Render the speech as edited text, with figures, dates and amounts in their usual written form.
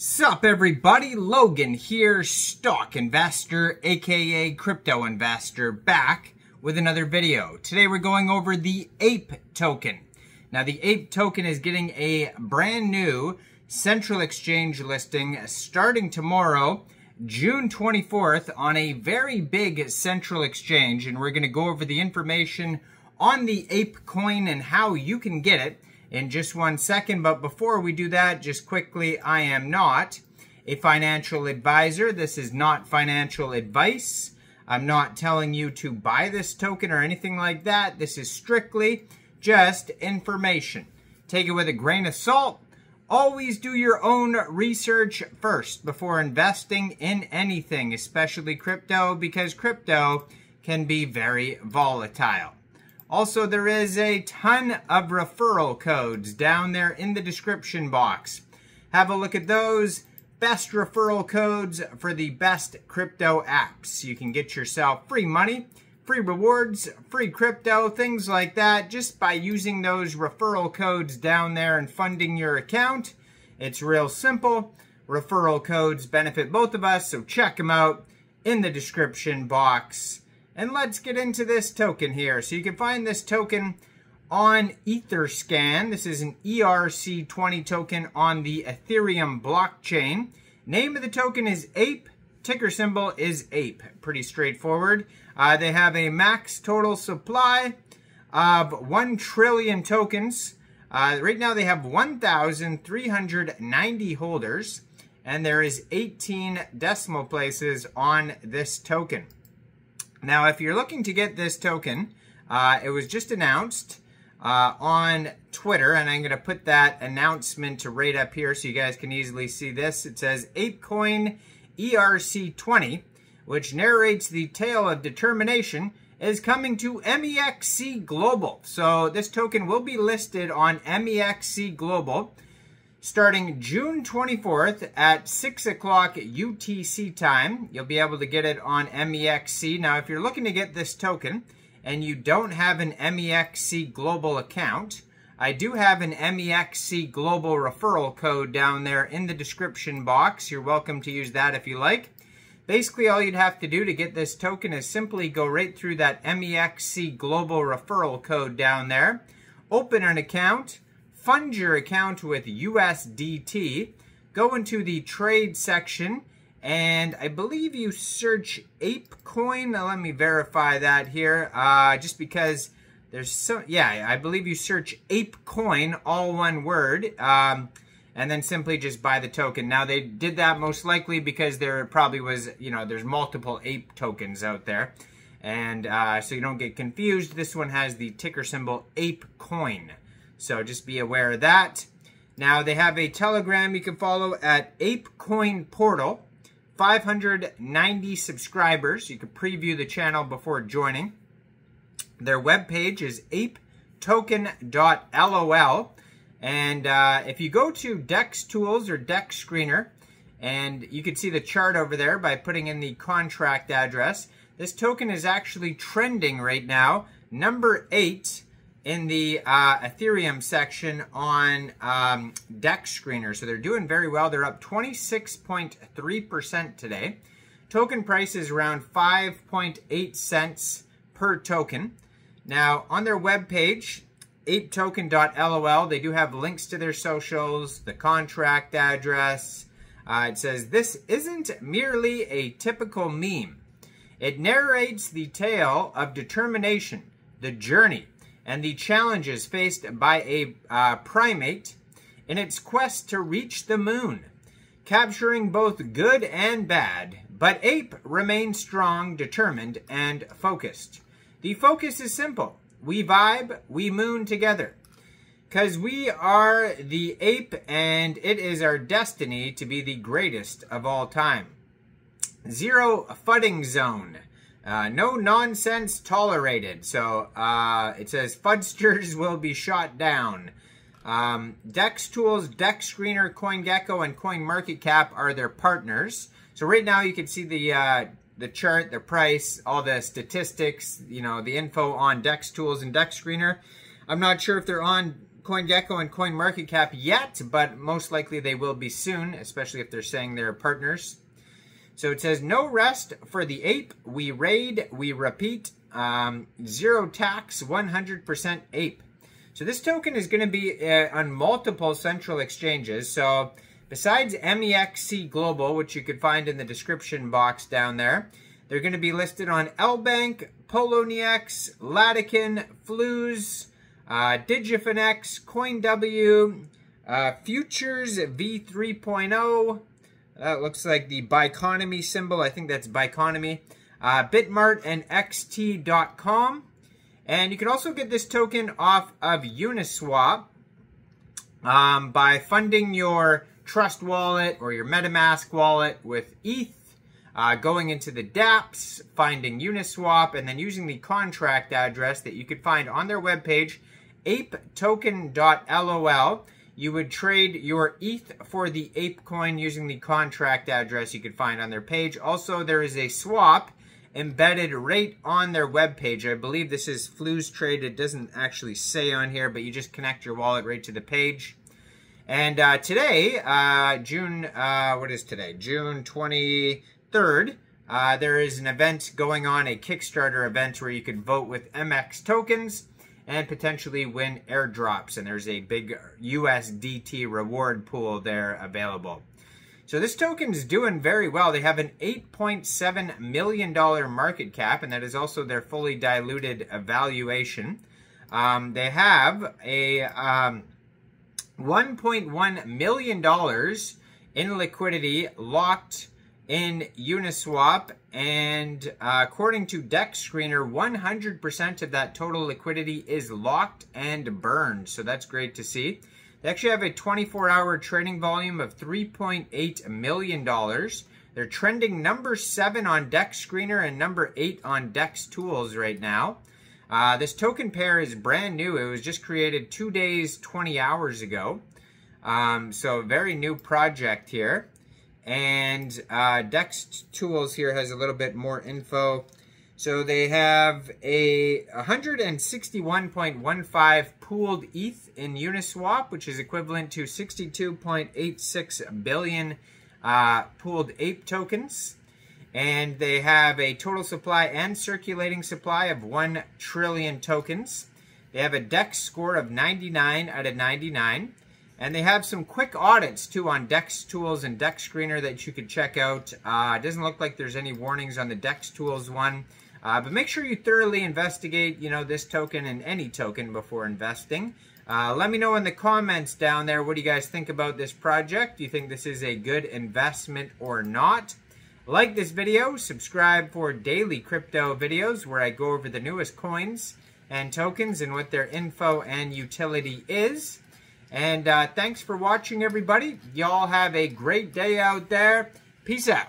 Sup everybody, Logan here, stock investor, aka crypto investor, back with another video. Today we're going over the Ape token. Now the Ape token is getting a brand new central exchange listing starting tomorrow, June 24th, on a very big central exchange, and we're going to go over the information on the Ape coin and how you can get it in just one second. But before we do that, just quickly, I am not a financial advisor. This is not financial advice. I'm not telling you to buy this token or anything like that. This is strictly just information. Take it with a grain of salt. Always do your own research first before investing in anything, especially crypto, because crypto can be very volatile. Also, there is a ton of referral codes down there in the description box. Have a look at those. Best referral codes for the best crypto apps. You can get yourself free money, free rewards, free crypto, things like that, just by using those referral codes down there and funding your account. It's real simple. Referral codes benefit both of us, so check them out in the description box. And let's get into this token here. So you can find this token on Etherscan. This is an ERC20 token on the Ethereum blockchain. Name of the token is Ape. Ticker symbol is Ape. Pretty straightforward. They have a max total supply of 1 trillion tokens. Right now they have 1,390 holders. And there is 18 decimal places on this token. Now, if you're looking to get this token, it was just announced on Twitter, and I'm going to put that announcement right up here so you guys can easily see this. It says ApeCoin ERC20, which narrates the tale of determination, is coming to MEXC Global. So this token will be listed on MEXC Global starting June 24th at 6 o'clock UTC time. You'll be able to get it on MEXC. Now, if you're looking to get this token and you don't have an MEXC Global account, I do have an MEXC Global referral code down there in the description box. You're welcome to use that if you like. Basically, all you'd have to do to get this token is simply go right through that MEXC Global referral code down there, open an account, fund your account with USDT, go into the trade section, and I believe you search ApeCoin. Now, let me verify that here, just because there's so, yeah, I believe you search ApeCoin, all one word, and then simply just buy the token. Now, they did that most likely because there probably was, you know, there's multiple Ape tokens out there, and so you don't get confused. This one has the ticker symbol ApeCoin. So just be aware of that. Now, they have a Telegram you can follow at ApeCoin Portal. 590 subscribers. You can preview the channel before joining. Their webpage is apetoken.lol. And if you go to DEX Tools or DEX Screener, and you can see the chart over there by putting in the contract address, this token is actually trending right now. Number 8. In the Ethereum section on DEX Screener. So they're doing very well. They're up 26.3% today. Token price is around 5.8 cents per token. Now, on their webpage, apetoken.lol, they do have links to their socials, the contract address. It says, "This isn't merely a typical meme. It narrates the tale of determination, the journey, and the challenges faced by a primate in its quest to reach the moon, capturing both good and bad, but Ape remains strong, determined, and focused. The focus is simple. We vibe, we moon together, 'cause we are the Ape and it is our destiny to be the greatest of all time. Zero fudding zone. No nonsense tolerated." So it says fudsters will be shot down. DEX Tools, DEX Screener, CoinGecko, and CoinMarketCap are their partners. So right now you can see the chart, the price, all the statistics, you know, the info on DEX Tools and DEX Screener. I'm not sure if they're on CoinGecko and CoinMarketCap yet, but most likely they will be soon, especially if they're saying they're partners. So it says, no rest for the ape. We raid, we repeat, zero tax, 100% ape. So this token is going to be on multiple central exchanges. So besides MEXC Global, which you could find in the description box down there, they're going to be listed on L Bank, Poloniex, Latikin, Flues, Digifinex, CoinW, Futures V3.0. That looks like the Biconomy symbol. I think that's Biconomy. BitMart and XT.com. And you can also get this token off of Uniswap by funding your Trust wallet or your MetaMask wallet with ETH, going into the dApps, finding Uniswap, and then using the contract address that you could find on their webpage, apetoken.lol. You would trade your ETH for the ApeCoin using the contract address you could find on their page. Also, there is a swap embedded right on their webpage. I believe this is Flues Trade. It doesn't actually say on here, but you just connect your wallet right to the page. And today, what is today? June 23rd, there is an event going on, a Kickstarter event where you could vote with MX tokens and potentially win airdrops. And there's a big USDT reward pool there available. So this token's doing very well. They have an $8.7 million market cap, and that is also their fully diluted valuation. They have a $1.1 million in liquidity locked in Uniswap, and according to DEX Screener, 100% of that total liquidity is locked and burned, so that's great to see. They actually have a 24-hour trading volume of $3.8 million. They're trending number 7 on DEX Screener and number 8 on DEX Tools right now. This token pair is brand new. It was just created 2 days, 20 hours ago. So very new project here. And DEX Tools here has a little bit more info. So they have a 161.15 pooled ETH in Uniswap, which is equivalent to 62.86 billion pooled ape tokens. And they have a total supply and circulating supply of 1 trillion tokens. They have a DEX score of 99 out of 99. And they have some quick audits, too, on DEX Tools and DEX Screener that you could check out. It doesn't look like there's any warnings on the DEX Tools one. But make sure you thoroughly investigate, you know, this token and any token before investing. Let me know in the comments down there, what do you guys think about this project? Do you think this is a good investment or not? Like this video, subscribe for daily crypto videos where I go over the newest coins and tokens and what their info and utility is. And thanks for watching, everybody. Y'all have a great day out there. Peace out.